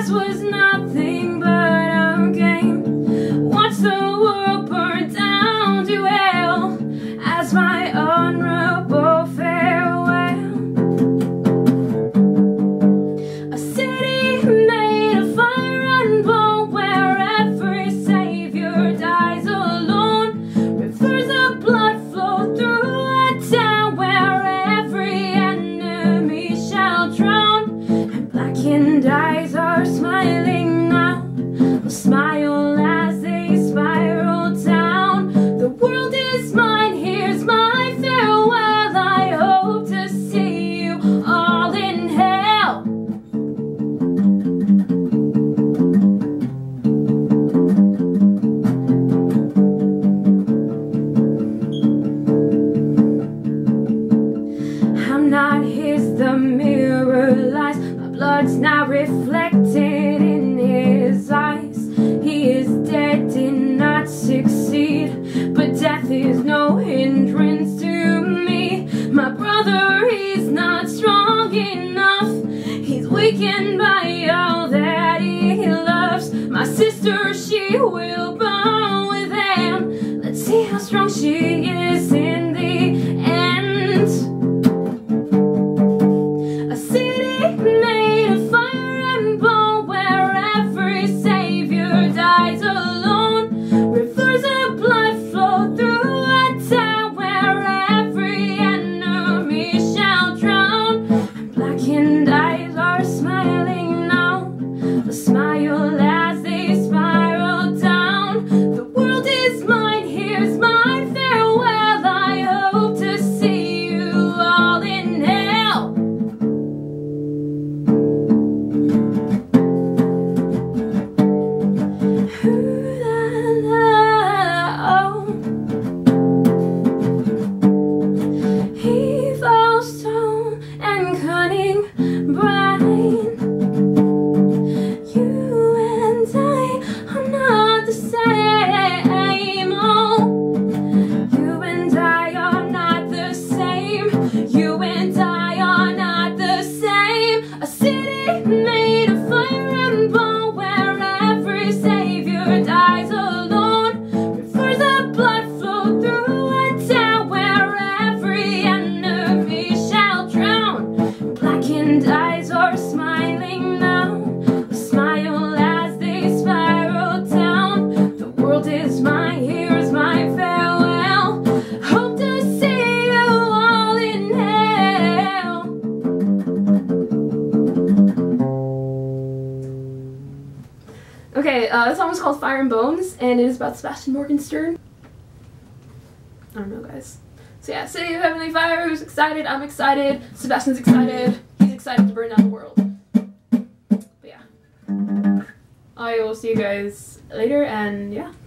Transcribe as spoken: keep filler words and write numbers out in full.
past was nothing but a game. Watch the world burn down to hell as my honorable farewell. A city made of fire and bone, where every savior dies alone. Rivers of blood flow through a town where every enemy shall drown, and blackened eyes are smiling now, will smile as they spiral down. The world is mine, here's my farewell. I hope to see you all in hell. I'm not his, the mirror lies. My blood's not reflected in his eyes. He is dead, did not succeed, but death is no hindrance to me. My brother, he's not strong enough, he's weakened by all that he loves. My sister, she will bond with him. Let's see how strong she is in the end. Okay, uh, this song is called Fire and Bones, and it is about Sebastian Morgenstern. I don't know, guys. So yeah, City of Heavenly Fire, who's excited? I'm excited. Sebastian's excited. He's excited to burn down the world. But yeah. I will see you guys later, and yeah.